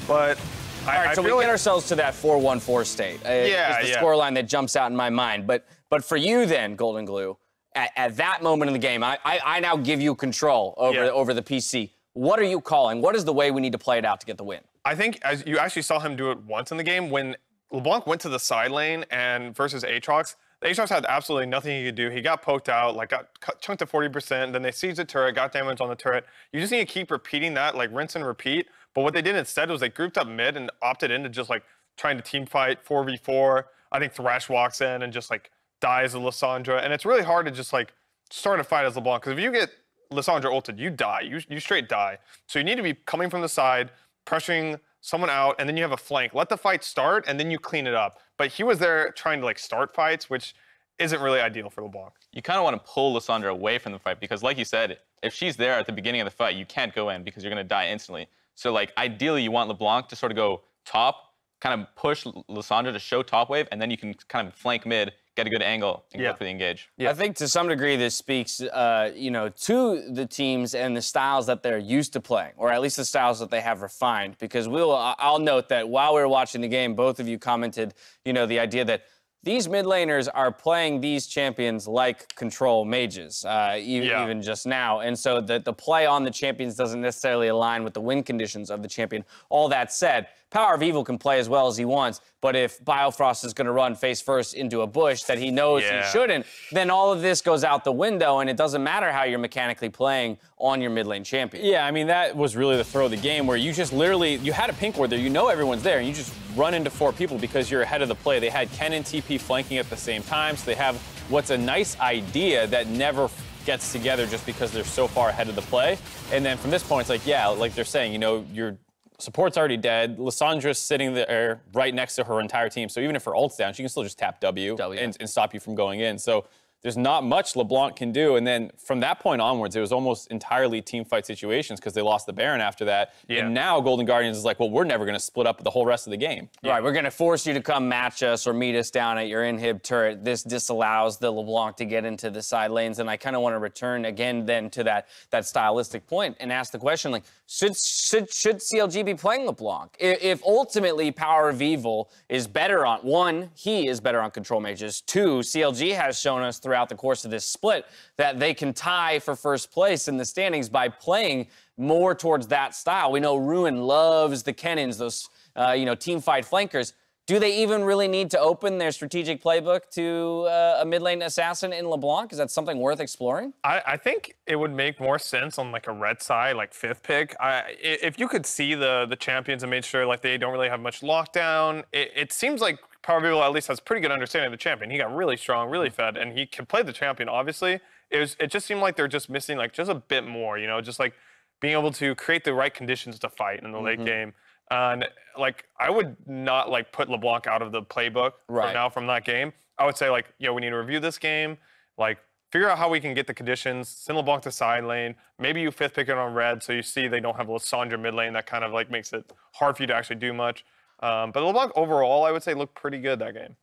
But all right, so we get ourselves to that 4-1-4 state. It's the scoreline that jumps out in my mind. But for you then, Golden Glue, at that moment in the game, I now give you control over the PC. What are you calling? What is the way we need to play it out to get the win? I think as you actually saw him do it once in the game when LeBlanc went to the side lane and versus Aatrox. Aatrox had absolutely nothing he could do. He got poked out, like got chunked to 40%, then they seized the turret, got damage on the turret. You just need to keep repeating that, like rinse and repeat. But what they did instead was they grouped up mid and opted into just like trying to team fight 4v4, I think Thresh walks in and just like dies to Lissandra, and it's really hard to just like start a fight as LeBlanc, because if you get Lissandra ulted, you die. You straight die. So you need to be coming from the side, pressuring someone out, and then you have a flank. Let the fight start, and then you clean it up. But he was there trying to like start fights, which isn't really ideal for LeBlanc. You kind of want to pull Lissandra away from the fight, because like you said, if she's there at the beginning of the fight, you can't go in because you're going to die instantly. So like ideally, you want LeBlanc to sort of go top, kind of push Lissandra to show top wave, and then you can kind of flank mid, get a good angle, and go for the engage. Yeah. I think to some degree this speaks, you know, to the teams and the styles that they're used to playing, or at least the styles that they have refined. Because I'll note that while we were watching the game, both of you commented, you know, the idea that these mid laners are playing these champions like control mages, even just now. And so the play on the champions doesn't necessarily align with the win conditions of the champion. All that said, Power of Evil can play as well as he wants, but if Biofrost is going to run face first into a bush that he knows he shouldn't, then all of this goes out the window, and it doesn't matter how you're mechanically playing on your mid lane champion. Yeah, I mean, that was really the throw of the game, where you just literally, you had a pink ward there, you know everyone's there, and you just run into four people because you're ahead of the play. They had Kennen TP flanking at the same time, so they have what's a nice idea that never gets together just because they're so far ahead of the play. And then from this point, it's like, yeah, like they're saying, you know, you're support's already dead. Lissandra's sitting there right next to her entire team. So even if her ult's down, she can still just tap W. And stop you from going in. So there's not much LeBlanc can do. And then from that point onwards, it was almost entirely team fight situations, because they lost the Baron after that. Yeah. And now Golden Guardians is like, well, we're never going to split up the whole rest of the game. Yeah. Right, we're going to force you to come match us or meet us down at your inhib turret. This disallows the LeBlanc to get into the side lanes. And I kind of want to return again then to that stylistic point and ask the question, like, should CLG be playing LeBlanc? If ultimately Power of Evil is better on, one, he is better on control mages, two, CLG has shown us throughout the course of this split that they can tie for first place in the standings by playing more towards that style. We know Ruin loves the Kennens, those you know, team fight flankers. Do they even really need to open their strategic playbook to a mid lane assassin in LeBlanc? Is that something worth exploring? I think it would make more sense on like a red side, like fifth pick. If you could see the champions and made sure like they don't really have much lockdown, it seems like Power of Evil at least has pretty good understanding of the champion. He got really strong, really fed, and he can play the champion, obviously. It just seemed like they're just missing like just a bit more, you know, just like being able to create the right conditions to fight in the late game. And like, I would not like put LeBlanc out of the playbook right now from that game. I would say like, yo, we need to review this game, like figure out how we can get the conditions, send LeBlanc to side lane. Maybe you fifth pick it on red, so you see they don't have Lissandra mid lane. That kind of like makes it hard for you to actually do much. But LeBlanc overall, I would say looked pretty good that game.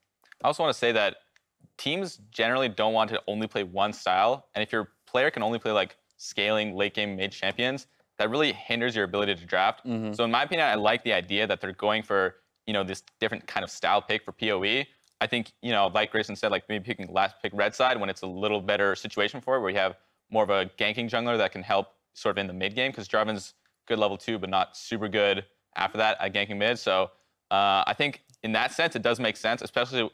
I also want to say that teams generally don't want to only play one style, and if your player can only play like scaling late game mid champions, that really hinders your ability to draft. So in my opinion, I like the idea that they're going for, you know, this different kind of style pick for PoE. I think, you know, like Grayson said, like maybe picking last pick red side when it's a little better situation for it, where you have more of a ganking jungler that can help sort of in the mid game, because Jarvan's good level 2, but not super good after that at ganking mid. So I think in that sense, it does make sense, especially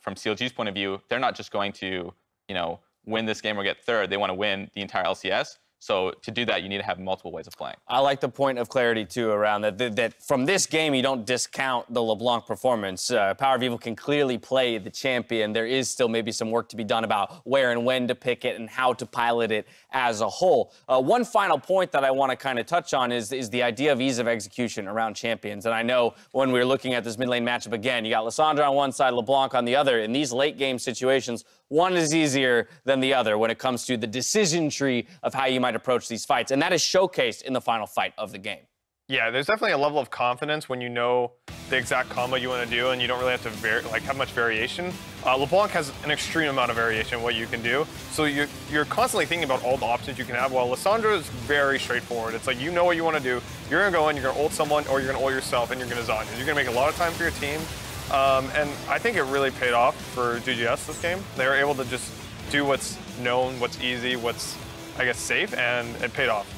from CLG's point of view. They're not just going to, you know, win this game or get third. They want to win the entire LCS. So to do that, you need to have multiple ways of playing. I like the point of clarity, too, around that from this game, you don't discount the LeBlanc performance. Power of Evil can clearly play the champion. There is still maybe some work to be done about where and when to pick it and how to pilot it as a whole. One final point that I want to kind of touch on is the idea of ease of execution around champions. And I know when we were looking at this mid lane matchup again, you got Lissandra on one side, LeBlanc on the other. In these late game situations, one is easier than the other when it comes to the decision tree of how you might approach these fights, and that is showcased in the final fight of the game. Yeah, there's definitely a level of confidence when you know the exact combo you want to do, and you don't really have to have much variation. LeBlanc has an extreme amount of variation in what you can do, so you're constantly thinking about all the options you can have, while Lissandra is very straightforward. It's like, you know what you want to do. You're going to go in, you're going to ult someone, or you're going to ult yourself, and you're going to Zanyu. You're going to make a lot of time for your team. And I think it really paid off for GGS this game. They were able to just do what's known, what's easy, what's, I guess, safe, and it paid off.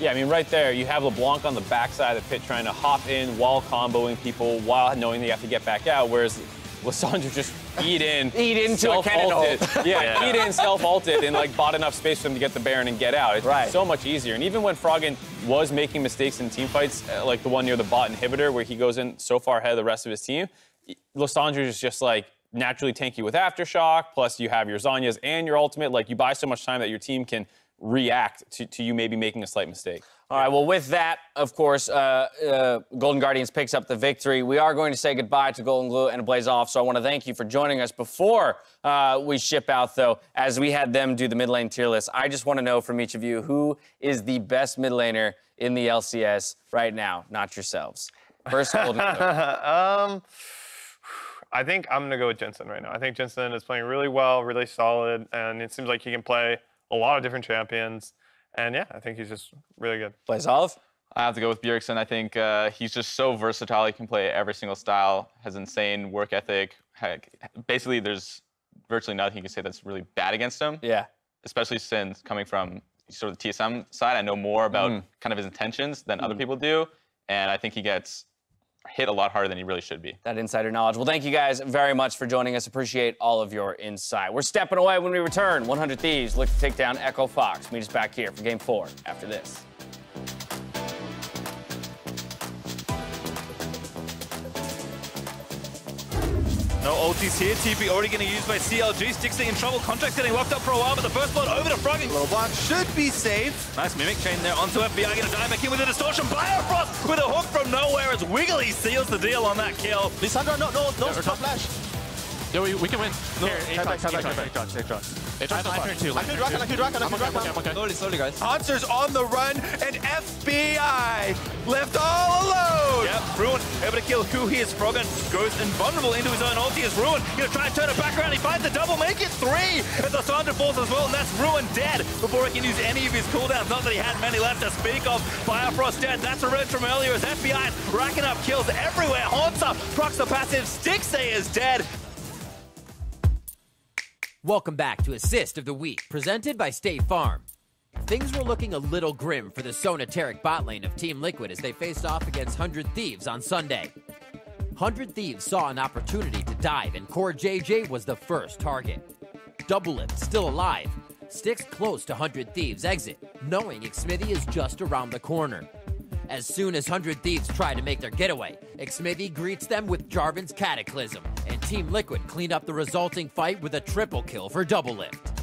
Yeah, I mean, right there, you have LeBlanc on the backside of the pit trying to hop in while comboing people, while knowing they have to get back out, whereas Lissandra just eat into a cannon ult. Yeah, eat in, self-ulted, and like bought enough space for them to get the Baron and get out. It's so much easier. And even when Froggen was making mistakes in teamfights, like the one near the bot inhibitor where he goes in so far ahead of the rest of his team, Lissandra is just like, naturally tanky with Aftershock, plus you have your Zanya's and your ultimate. Like, you buy so much time that your team can react to you maybe making a slight mistake. All right, well, with that, of course, Golden Guardians picks up the victory. We are going to say goodbye to Golden Glue and Blaze Off, so I want to thank you for joining us. Before we ship out, though, as we had them do the mid lane tier list, I just want to know from each of you, who is the best mid laner in the LCS right now? Not yourselves. First, Golden Glue. I think I'm going to go with Jensen right now. I think Jensen is playing really well, really solid, and it seems like he can play a lot of different champions. And yeah, I think he's just really good. Plays Olive? I have to go with Bjergsen. I think he's just so versatile. He can play every single style, has insane work ethic. Heck, basically, there's virtually nothing you can say that's really bad against him. Yeah. Especially since coming from sort of the TSM side, I know more about kind of his intentions than other people do. And I think he gets hit a lot harder than he really should be. That insider knowledge. Well, thank you guys very much for joining us. Appreciate all of your insight. We're stepping away. When we return, 100 Thieves look to take down Echo Fox. Meet us back here for Game 4 after this. No ultis here. TP already getting used by CLG. Stixxay in trouble. Contractz getting locked up for a while, but the first blood over to Froggen. LeBlanc should be saved. Nice mimic chain there onto FBI. Gonna dive back in with a distortion. Biofrost with a hook from nowhere as Wiggily seals the deal on that kill. Lissandra, no top flash. Yeah, we can win. No, I could Rakan. Slowly, guys. Hauntzer's on the run, and FBI left all alone. Yep, Ruin able to kill Huhi as Froggen goes invulnerable into his own ulti as Ruin. Gonna try and turn it back around. He finds the double, make it 3. As Lissandra falls as well, and that's Ruin dead before he can use any of his cooldowns. Not that he had many left to speak of. Biofrost dead. That's a red from earlier as FBI's racking up kills everywhere. Hauntzer procs the passive. Stixxay is dead. Welcome back to Assist of the Week, presented by State Farm. Things were looking a little grim for the Sonateric bot lane of Team Liquid as they faced off against 100 Thieves on Sunday. 100 Thieves saw an opportunity to dive, and Core JJ was the first target. Double Lift, still alive, sticks close to 100 Thieves' exit, knowing Xmithy is just around the corner. As soon as 100 Thieves try to make their getaway, Xmithy greets them with Jarvan's Cataclysm, and Team Liquid cleaned up the resulting fight with a triple kill for Double Lift.